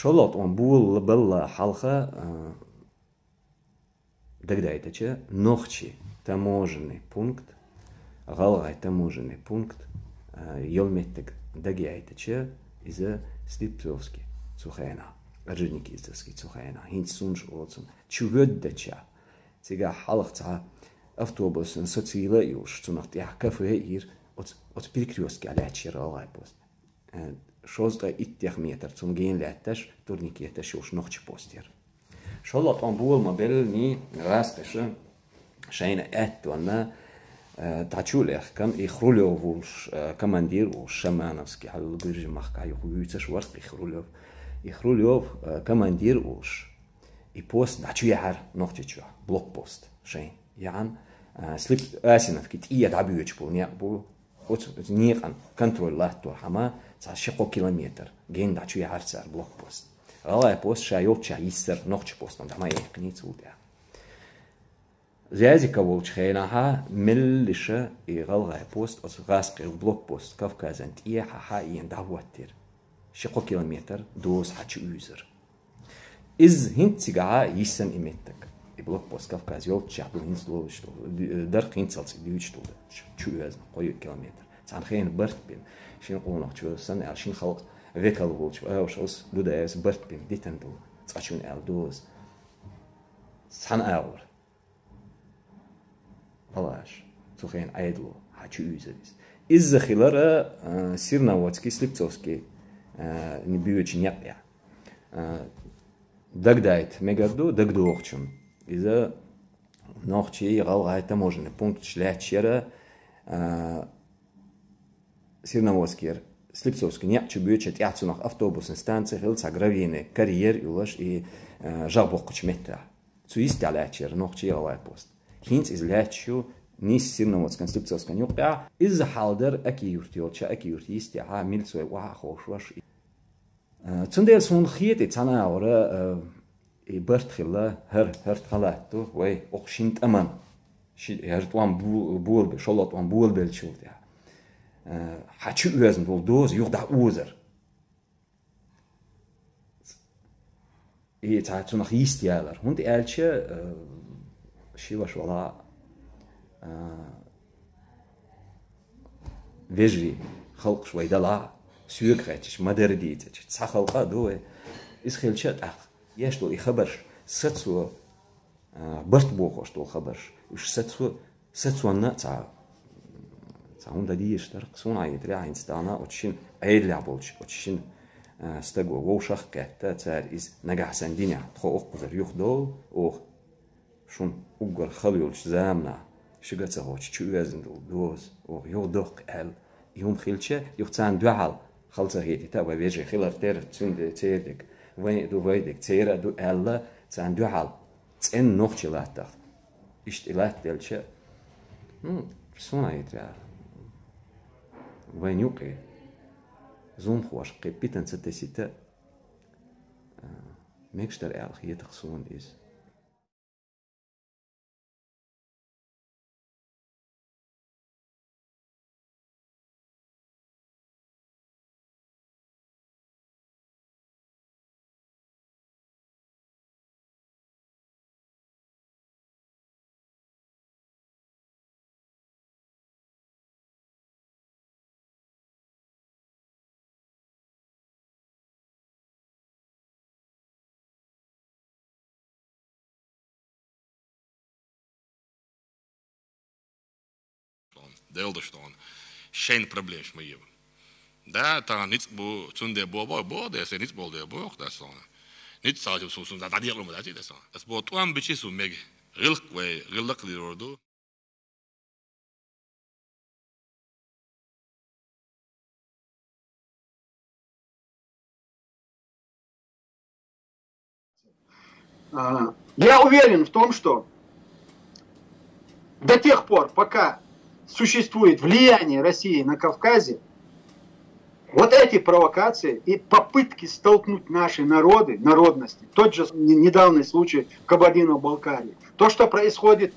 Шолот он был была халха тогда это че нохчи таможенный пункт галгай таможенный пункт елметтек даги это че из-за слепцовский сухайна аржиники из-за сухайна хинсунж отцун чуведдача сега халхца автобус социила и уж что нахти кафе ир от перекрестки алячиралай пост шозда иттех метр цунгейн леттеш турники леттеш уж нохчи постер Шолот он был мобильный, растеше, шейна эттуна, тачулехкам и хрулев командир шамановский, аллубиржи махкаю хуюцеш варт и хрулев командир уж и пост тачуяр нохтичуа блокпост шейн ян слип асиновки тия дабьюч был не был от некан контроль лату хама за 6 километр ген тачуяр сар блокпост Алай пост шайот чаистер ночь постом дамай книц улдя. Зязика волчхейнаха миллиша и галгай пост от раскер блокпост Кавказан тия ха и даваттер. 6 километр доз хачуюзер. Из хинцигага исен иметтек. И блокпост Кавказ йот чаду хинцло что дарк хинцалц дюч что чуюз кой километр. Санхейн бертпин шин кулнах чуюсан аршин халк Векал волчу, а уж ос людей с бертпим дитендул, сачун элдуз, сан аур. Алаш, сухен айдло, хачу юзерис. Из-за хилара сирноводский, слепцовский, не бьючи няпья. Дагдайт мегарду, дагдуохчун. Из-за нохчи галгай таможенный пункт шлячера сирноводский. Слепцовский не чубьючит яцунах автобусной станции хилца гравины карьер юлаш и жарбокуч мета. Цуист алячер нохчи ялай пост. Хинц излячу низ сирноводскан слепцовскан юпя из-за халдер аки юртиолча аки юртист яха мильцуэ уаха хошваш. Цундер сун хиет и цана аура и берт хилла херт халатту вэй охшинт аман. Хертуан буэлбэ шолотуан буэлбэлчил тя. Хочу уезжать в Лдоз, юрда узер. И это у нас есть ялер. Он и эльче, шива швала, вежи, халк швайдала, сюркретич, мадердитич, сахалка дуэ. Исхилчет, ах, я что, и хабаш, сетсу, бартбоко, что хабаш, уж сетсу она цар. Саунда диештар, ксунай дрянь стана, очень эйдляболч, очень стего волшах кетта, царь из нагасандиня, тхоох кузар юхдол, ох, шун угар халюлч замна, шигацахоч, чуязендул, доз, ох, юдох эл, юм хилче, юхцан дуал, халцахети, тава вежи, хилартер, цунде, цедик, вейдик, цера, ду элла, цан дуал, цен нохчи латтах, иштилат дельче, ксунай дрянь. Ванюки, зумхошки, питанцетесита, мекштар алхиетахсун из. Дело что он, шейн проблем с моим. Да, там ниц бу, цунде бобо, бобо, если ниц болде бог, да сон. Ниц сажу сусун, да дадирло мы дати да сон. С бо туан бичису мег, рилквей, рилакли роду. Я уверен в том, что до тех пор, пока существует влияние России на Кавказе, вот эти провокации и попытки столкнуть наши народы, народности, тот же недавний случай в Кабардино-Балкарии, то, что происходит,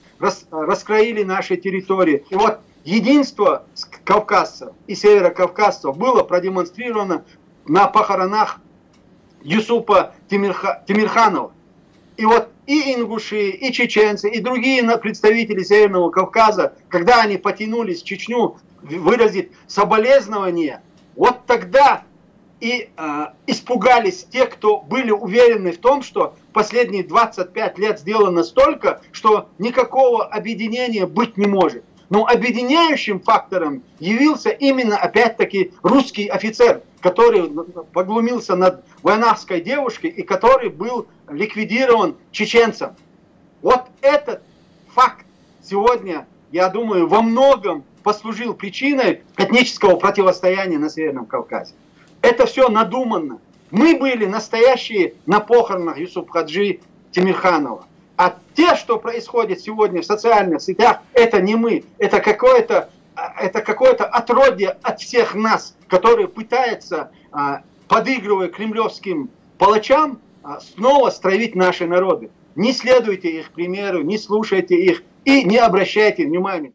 раскроили наши территории. И вот единство кавказцев и северокавказцев было продемонстрировано на похоронах Юсупа Тимиханова. И вот и ингуши, и чеченцы, и другие представители Северного Кавказа, когда они потянулись в Чечню выразить соболезнования, вот тогда и испугались те, кто были уверены в том, что последние 25 лет сделано столько, что никакого объединения быть не может. Но объединяющим фактором явился именно опять-таки русский офицер, который поглумился над войнавской девушкой и который был ликвидирован чеченцем. Вот этот факт сегодня, я думаю, во многом послужил причиной этнического противостояния на Северном Кавказе. Это все надуманно. Мы были настоящие на похоронах Юсуп-Хаджи Тимиханова. А те, что происходит сегодня в социальных сетях, это не мы. Это какое-то отродье от всех нас, которые пытаются, подыгрывая кремлевским палачам, снова стравить наши народы. Не следуйте их примеру, не слушайте их и не обращайте внимания.